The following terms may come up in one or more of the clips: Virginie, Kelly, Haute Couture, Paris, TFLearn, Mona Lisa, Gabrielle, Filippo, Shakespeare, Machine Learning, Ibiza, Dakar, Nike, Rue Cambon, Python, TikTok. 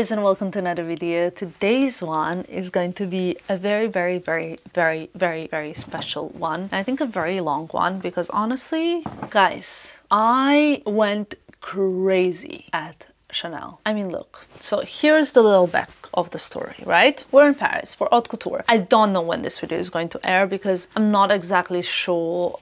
guys, and welcome to another video. Today's one is going to be a very special one. I think a very long one because honestly, guys, I went crazy at Chanel. I mean, look, so here's the little back of the story, right? We're in Paris for Haute Couture. I don't know when this video is going to air because I'm not exactly sure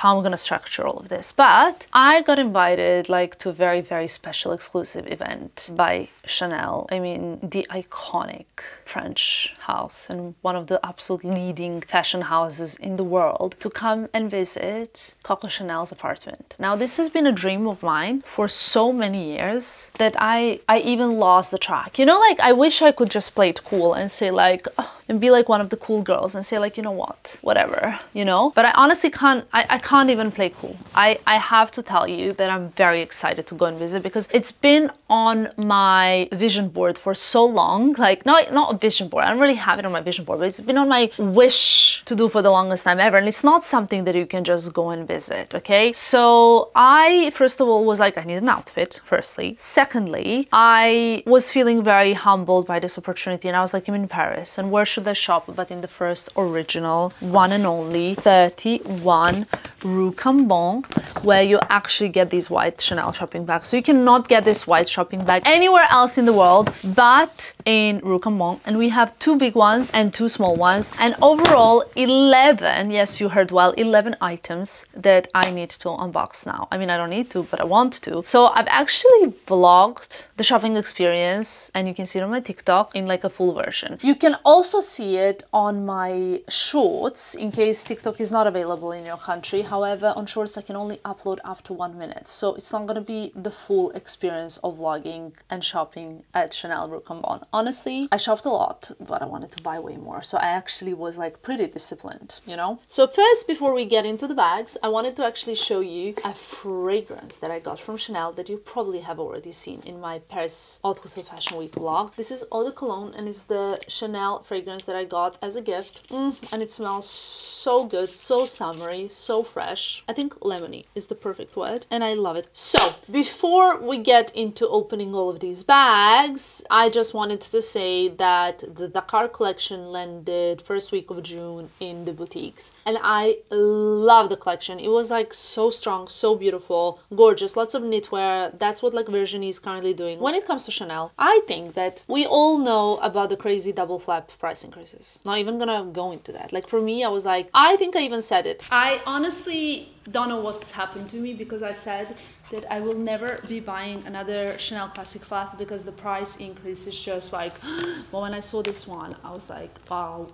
how I'm gonna structure all of this, but I got invited like to a very special exclusive event by Chanel. I mean, the iconic French house and one of the absolute leading fashion houses in the world, to come and visit Coco Chanel's apartment. Now, this has been a dream of mine for so many years that I even lost the track. You know, like, I wish I could just play it cool and say like, oh, and be like one of the cool girls and say like, you know what, whatever, you know? But I honestly can't, I can't even play cool. I have to tell you that I'm very excited to go and visit because it's been on my vision board for so long. Like, not a vision board, I don't really have it on my vision board, but it's been on my wish to do for the longest time ever. And it's not something that you can just go and visit, okay? So I, first of all, was like, I need an outfit, firstly. Secondly, I was feeling very humbled by this opportunity and I was like, I'm in Paris and where should I shop but in the first original, one and only, 31 Rue Cambon, where you actually get these white Chanel shopping bags. So you cannot get this white shopping bag anywhere else in the world but in Rue Cambon, and we have two big ones and two small ones, and overall 11, yes you heard well, 11 items that I need to unbox now. I mean, I don't need to, but I want to. So I've actually vlogged the shopping experience and you can see it on my TikTok in like a full version. You can also see it on my shorts in case TikTok is not available in your country. However, on shorts I can only upload up to 1 minute, so it's not going to be the full experience of vlogging and shopping at Chanel Rue Cambon. Honestly, I shopped a lot, but I wanted to buy way more, so I actually was like pretty disciplined, you know? So first, before we get into the bags, I wanted to actually show you a fragrance that I got from Chanel that you probably have already seen in my Paris Haute Couture Fashion Week vlog. This is Eau de Cologne and it's the Chanel fragrance that I got as a gift, and it smells so good, so summery, so fresh. I think lemony is the perfect word and I love it. So before we get into opening all of these bags, I just wanted to say that the Dakar collection landed first week of June in the boutiques and I love the collection. It was like so strong, so beautiful, gorgeous, lots of knitwear. That's what like Virginie is currently doing. When it comes to Chanel, I think that we all know about the crazy double flap price increases. Not even gonna go into that. Like, for me, I was like, I think I even said it. I honestly don't know what's happened to me because I said that I will never be buying another Chanel Classic Flap because the price increase is just like, but when I saw this one, I was like, wow.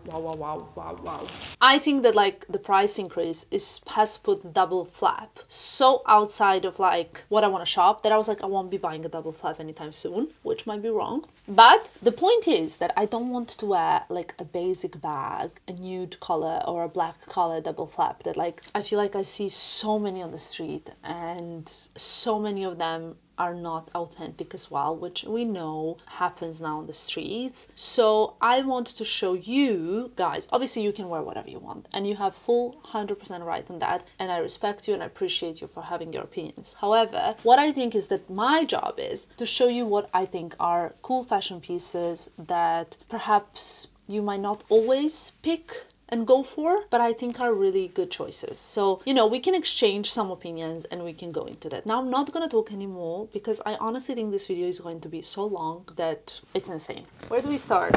I think that like the price increase has put the double flap so outside of like what I want to shop that I was like, I won't be buying a double flap anytime soon, which might be wrong. But the point is that I don't want to wear like a basic bag, a nude color or a black color double flap that like, I feel like I see so many on the street and so many of them are not authentic as well, which we know happens now on the streets. So I want to show you guys, obviously you can wear whatever you want and you have full 100% right on that, and I respect you and I appreciate you for having your opinions. However, what I think is that my job is to show you what I think are cool fashion pieces that perhaps you might not always pick and go for, but I think are really good choices. So, you know, we can exchange some opinions and we can go into that. Now, I'm not gonna talk anymore because I honestly think this video is going to be so long that it's insane. Where do we start?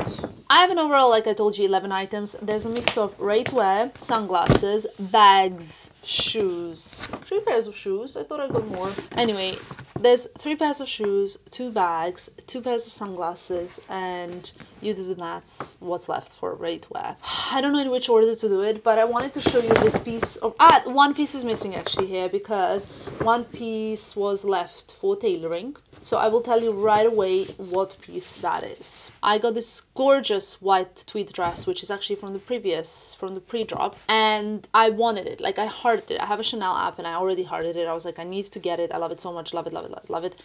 I have an overall, like I told you, 11 items. There's a mix of ready-to-wear, sunglasses, bags, shoes. 3 pairs of shoes, I thought I got more. Anyway, there's 3 pairs of shoes, 2 bags, 2 pairs of sunglasses, and you do the maths, what's left for ready-to-wear. I don't know in which order to do it, but I wanted to show you this piece of one piece is missing actually here because one piece was left for tailoring, so I will tell you right away what piece that is. I got this gorgeous white tweed dress, which is actually from the pre-drop, and I wanted it, like I hearted it. I have a Chanel app and I already hearted it. I was like, I need to get it, I love it so much, love it,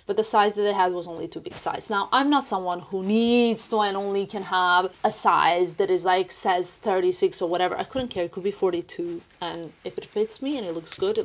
but the size that I had was only too big size. Now, I'm not someone who needs to and only can have a size that is like says 36 or whatever. I couldn't care, it could be 42, and if it fits me and it looks good,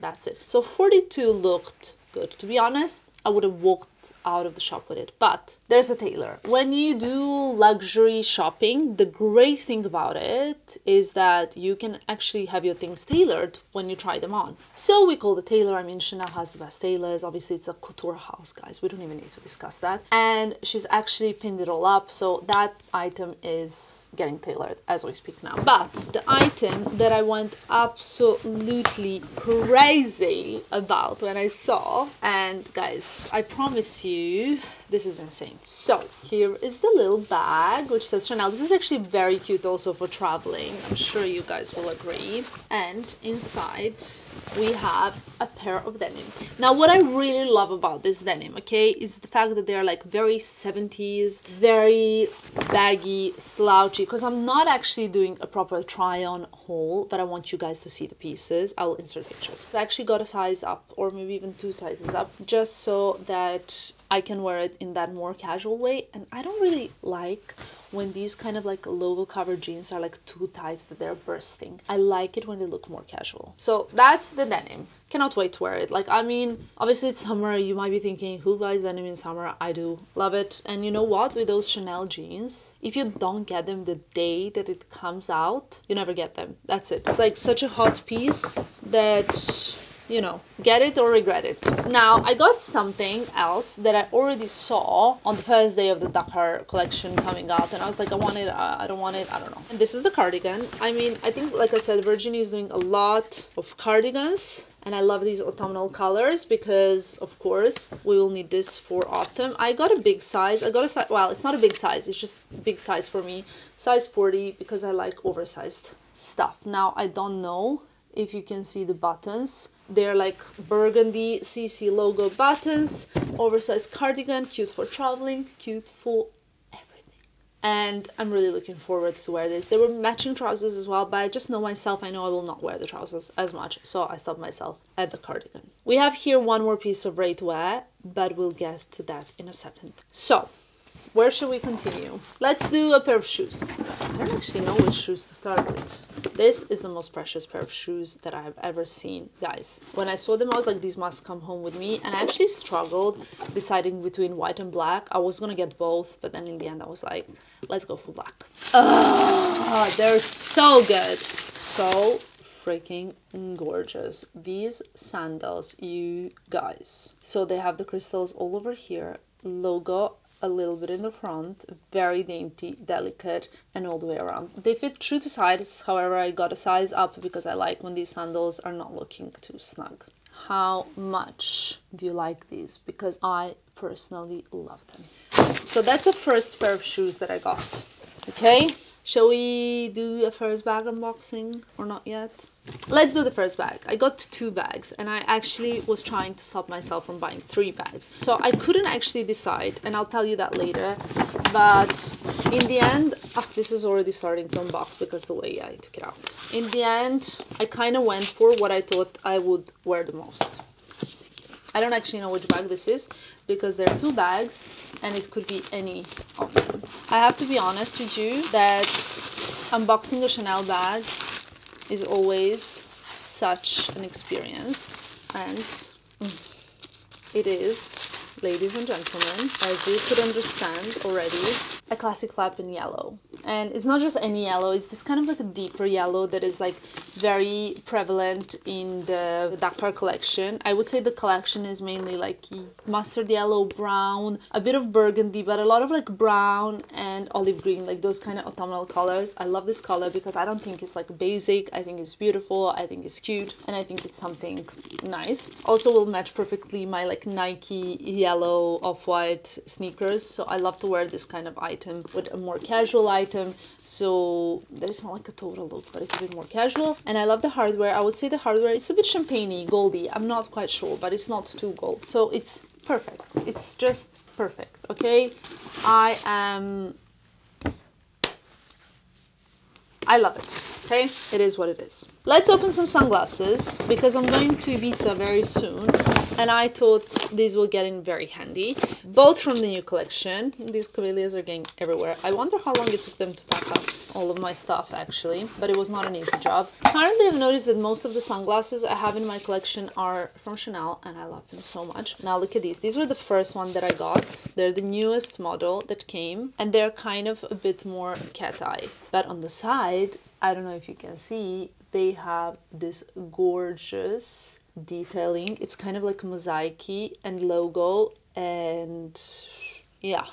that's it. So 42 looked good, to be honest. I would have walked out of the shop with it. But there's a tailor. When you do luxury shopping, the great thing about it is that you can actually have your things tailored when you try them on. So we call the tailor. I mean, Chanel has the best tailors. Obviously, it's a couture house, guys. We don't even need to discuss that. And she's actually pinned it all up. So that item is getting tailored as we speak now. But the item that I went absolutely crazy about when I saw, and guys, I promise you, this is insane. So here is the little bag, which says Chanel. This is actually very cute also for traveling. I'm sure you guys will agree. And inside we have a pair of denim. Now, what I really love about this denim, okay, is the fact that they're like very 70s, very baggy, slouchy, because I'm not actually doing a proper try-on haul, but I want you guys to see the pieces. I'll insert pictures. So I actually got a size up, or maybe even 2 sizes up, just so that I can wear it in that more casual way. And I don't really like when these kind of like logo cover jeans are like too tight that they're bursting. I like it when they look more casual. So that's the denim. Cannot wait to wear it. Like, I mean, obviously it's summer. You might be thinking, who buys denim in summer? I do. Love it. And you know what? With those Chanel jeans, if you don't get them the day that it comes out, you never get them. That's it. It's like such a hot piece that, you know, get it or regret it. Now, I got something else that I already saw on the first day of the Dakar collection coming out, and I was like, I want it, I don't want it, I don't know. And this is the cardigan. I mean, I think, like I said, Virginie is doing a lot of cardigans, and I love these autumnal colors because, of course, we will need this for autumn. I got a big size. I got a size, well, it's not a big size, it's just big size for me, size 40, because I like oversized stuff. Now, I don't know if you can see the buttons. They're like burgundy CC logo buttons, oversized cardigan, cute for traveling, cute for everything. And I'm really looking forward to wear this. There were matching trousers as well, but I just know myself, I know I will not wear the trousers as much, so I stopped myself at the cardigan. We have here one more piece of ready-to-wear, but we'll get to that in a second. So, where should we continue? Let's do a pair of shoes. I don't actually know which shoes to start with. This is the most precious pair of shoes that I have ever seen. Guys, when I saw them, I was like, these must come home with me. And I actually struggled deciding between white and black. I was gonna get both, but then in the end I was like, let's go for black. Oh, they're so good. So freaking gorgeous, these sandals, you guys. So they have the crystals all over here, logo a little bit in the front, very dainty, delicate, and all the way around. They fit true to size, however, I got a size up because I like when these sandals are not looking too snug. How much do you like these? Because I personally love them. So that's the first pair of shoes that I got, okay? Shall we do a first bag unboxing or not yet? Let's do the first bag. I got 2 bags and I actually was trying to stop myself from buying 3 bags. So I couldn't actually decide, and I'll tell you that later. But in the end, oh, this is already starting to unbox because the way I took it out. In the end, I kind of went for what I thought I would wear the most. Let's see. I don't actually know which bag this is because there are 2 bags and it could be any of them. I have to be honest with you that unboxing a Chanel bag is always such an experience, and it is, ladies and gentlemen, as you could understand already, a classic flap in yellow. And it's not just any yellow, it's this kind of like a deeper yellow that is like very prevalent in the Dakar collection. I would say the collection is mainly like mustard yellow, brown, a bit of burgundy, but a lot of like brown and olive green, like those kind of autumnal colors. I love this color because I don't think it's like basic. I think it's beautiful, I think it's cute, and I think it's something nice. Also will match perfectly my like Nike yellow off-white sneakers. So I love to wear this kind of item with a more casual item. So there's not like a total look, but it's a bit more casual. And I love the hardware. I would say the hardware, it's a bit champagne-y, goldy. I'm not quite sure, but it's not too gold. So it's perfect. It's just perfect, okay? I love it, okay? It is what it is. Let's open some sunglasses because I'm going to Ibiza very soon. and I thought these will get in very handy, both from the new collection. These camellias are getting everywhere. I wonder how long it took them to pack up all of my stuff, actually, but it was not an easy job. Currently, I've noticed that most of the sunglasses I have in my collection are from Chanel, and I love them so much. Now look at these. These were the first one that I got. They're the newest model that came, and they're kind of a bit more cat eye. But on the side, I don't know if you can see, they have this gorgeous detailing. It's kind of like a mosaic-y and logo, and yeah,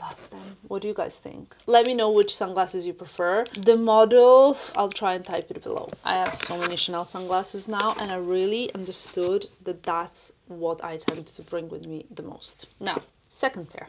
love them. What do you guys think? Let me know which sunglasses you prefer. The model, I'll try and type it below. I have so many Chanel sunglasses now, and I really understood that that's what I tend to bring with me the most. Now, second pair.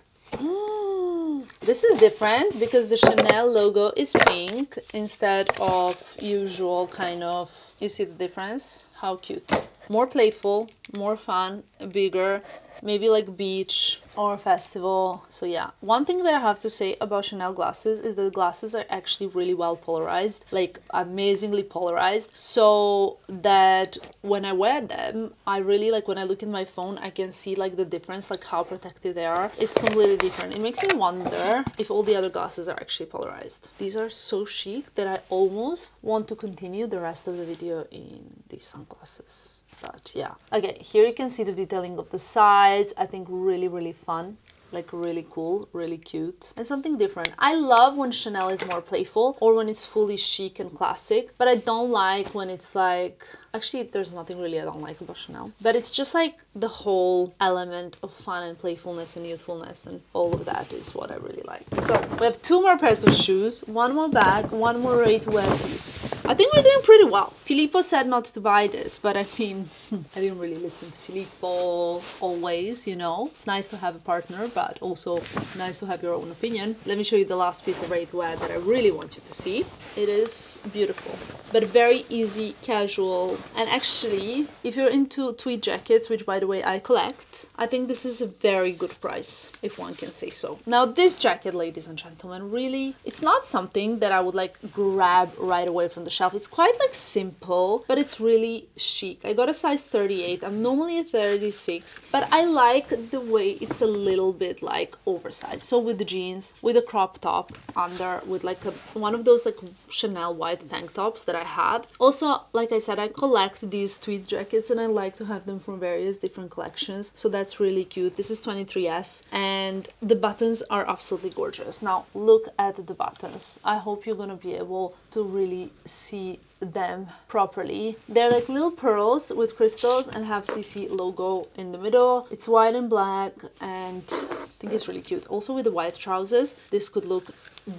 This is different because the Chanel logo is pink instead of usual kind of, you see the difference? How cute. More playful, more fun, bigger, maybe like beach or a festival. So yeah, one thing that I have to say about Chanel glasses is that the glasses are actually really well polarized, like amazingly polarized, so that when I wear them, I really, like when I look at my phone, I can see like the difference, like how protective they are. It's completely different. It makes me wonder if all the other glasses are actually polarized. These are so chic that I almost want to continue the rest of the video in these sunglasses. But yeah, okay, here you can see the detailing of the sides. I think really, really fun, like really cool, really cute, and something different. I love when Chanel is more playful or when it's fully chic and classic, but I don't like when it's like, actually there's nothing really I don't like about Chanel, but it's just like the whole element of fun and playfulness and youthfulness and all of that is what I really like. So we have two more pairs of shoes, one more bag, one more ready-to-wear piece. I think we're doing pretty well. Filippo said not to buy this, but I mean, I didn't really listen to Filippo always, you know. It's nice to have a partner, but also nice to have your own opinion. Let me show you the last piece of ready-to-wear that I really want you to see. It is beautiful, but very easy, casual. And actually, if you're into tweed jackets, which by the way I collect, I think this is a very good price, if one can say so. Now this jacket, ladies and gentlemen, really, it's not something that I would like grab right away from the shelf. It's quite like simple, but it's really chic. I got a size 38. I'm normally a 36, but I like the way it's a little bit like oversized. So with the jeans, with a crop top under, with like a, one of those like Chanel white tank tops that I have. Also, like I said, I collect these tweed jackets and I like to have them from various different collections. So that's really cute. This is 23S and the buttons are absolutely gorgeous. Now look at the buttons. I hope you're gonna be able to really see them properly. They're like little pearls with crystals and have CC logo in the middle. It's white and black and I think it's really cute. Also with the white trousers, this could look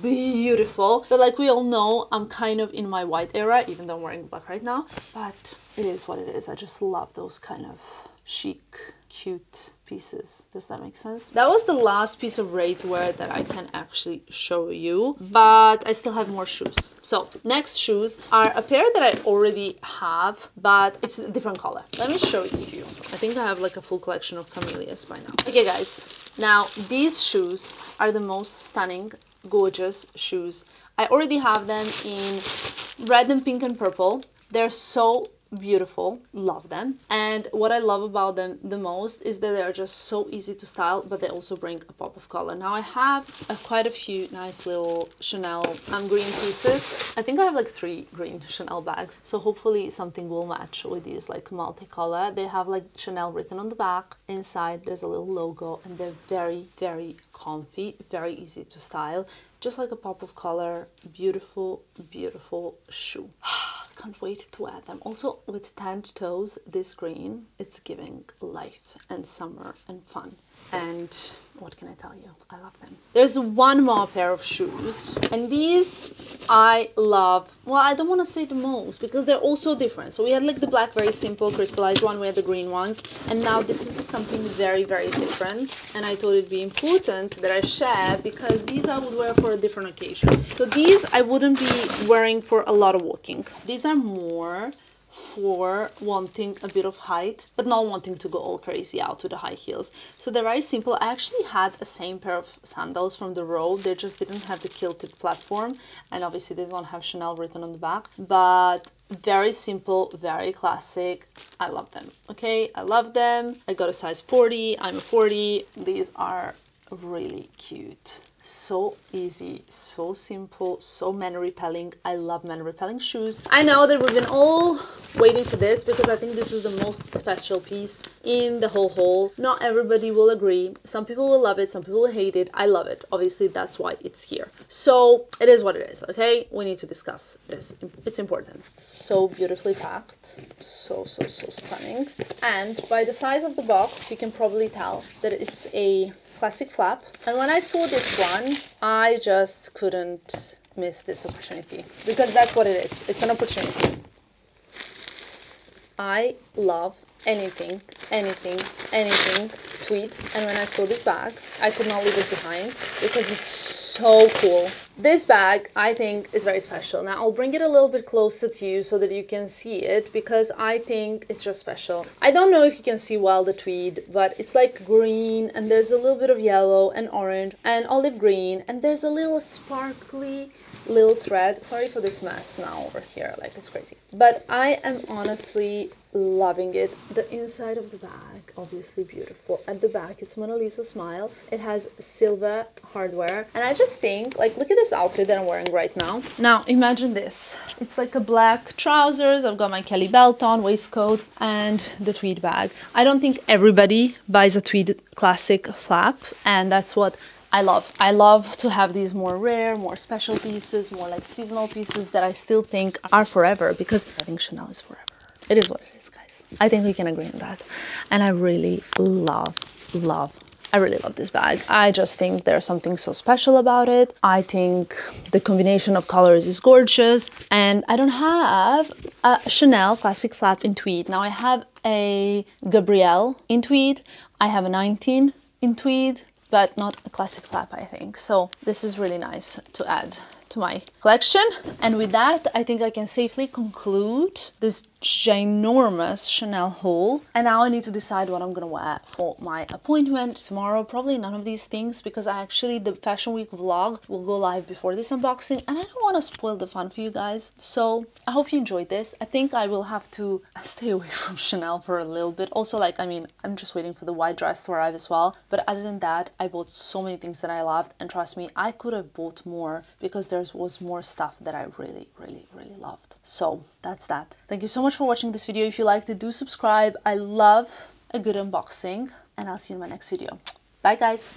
beautiful, but like we all know, I'm kind of in my white era, even though I'm wearing black right now, but it is what it is. I just love those kind of chic, cute pieces. Does that make sense? That was the last piece of ready-to-wear that I can actually show you, but I still have more shoes. So next shoes are a pair that I already have, but it's a different color. Let me show it to you. I think I have like a full collection of camellias by now. Okay guys, now these shoes are the most stunning, gorgeous shoes. I already have them in red and pink and purple. They're so beautiful, love them. And what I love about them the most is that they are just so easy to style, but they also bring a pop of color. Now I have quite a few nice little Chanel green pieces. I think I have like 3 green Chanel bags, so hopefully something will match with these like multicolor. They have like Chanel written on the back. Inside there's a little logo and they're very, very comfy, very easy to style. Just like a pop of color, beautiful, beautiful shoe. Can't wait to wear them. Also with tanned toes, this green, it's giving life and summer and fun. And what can I tell you? I love them. There's one more pair of shoes, and these I love. Well, I don't want to say the most because they're all so different. So we had like the black, very simple crystallized one, we had the green ones, and now this is something very, very different. And I thought it'd be important that I share because these I would wear for a different occasion. So these I wouldn't be wearing for a lot of walking. These are more for wanting a bit of height, but not wanting to go all crazy out with the high heels. So they're very simple. I actually had the same pair of sandals from the road. They just didn't have the kilted platform, and obviously they don't have Chanel written on the back, but very simple, very classic. I love them. Okay, I love them. I got a size 40. I'm a 40. These are really cute. So easy, so simple, so man-repelling. I love man-repelling shoes. I know that we've been all waiting for this because I think this is the most special piece in the whole haul. Not everybody will agree. Some people will love it, some people will hate it. I love it. Obviously, that's why it's here. So it is what it is, okay? We need to discuss this. It's important. So beautifully packed. So stunning. And by the size of the box, you can probably tell that it's a classic flap. And when I saw this one, I just couldn't miss this opportunity, because that's what it is. It's an opportunity. I love anything tweed, and when I saw this bag, I could not leave it behind because it's so cool. This bag, I think, is very special. Now, I'll bring it a little bit closer to you so that you can see it, because I think it's just special. I don't know if you can see well the tweed, but it's like green, and there's a little bit of yellow and orange and olive green, and there's a little sparkly little thread. Sorry for this mess now over here, like it's crazy. But I am honestly loving it. The inside of the bag, obviously beautiful. At the back, it's Mona Lisa smile. It has silver hardware. And I just think, like, look at this outfit that I'm wearing right now. Now, imagine this. It's like a black trousers. I've got my Kelly belt on, waistcoat, and the tweed bag. I don't think everybody buys a tweed classic flap, and that's what I love. I love to have these more rare, more special pieces, more like seasonal pieces that I still think are forever, because I think Chanel is forever. It is what it is, guys. I think we can agree on that. And I really love this bag. I just think there's something so special about it. I think the combination of colors is gorgeous. And I don't have a Chanel classic flap in tweed. Now I have a Gabrielle in tweed. I have a 19 in tweed, but not a classic flap, I think. So this is really nice to add to my collection. And with that, I think I can safely conclude this ginormous Chanel haul. And now I need to decide what I'm gonna wear for my appointment tomorrow. Probably none of these things, because I actually, the fashion week vlog will go live before this unboxing, and I don't want to spoil the fun for you guys. So I hope you enjoyed this. I think I will have to stay away from Chanel for a little bit. Also, like, I mean, I'm just waiting for the white dress to arrive as well. But other than that, I bought so many things that I loved, and trust me, I could have bought more because there was more stuff that I really loved. So that's that. Thank you so much for watching this video. If you liked it, do subscribe. I love a good unboxing, and I'll see you in my next video. Bye, guys.